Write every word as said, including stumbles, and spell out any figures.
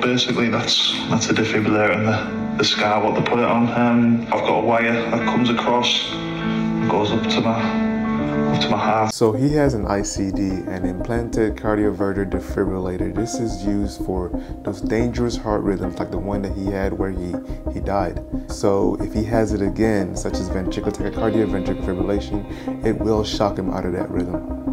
but basically that's that's a defibrillator and the, the scar what they put it on. Um, I've got a wire that comes across and goes up to my up to my heart. So he has an I C D, an implanted cardioverter defibrillator. This is used for those dangerous heart rhythms like the one that he had where he, he died. So if he has it again, such as ventricular tachycardia, ventricular fibrillation, it will shock him out of that rhythm.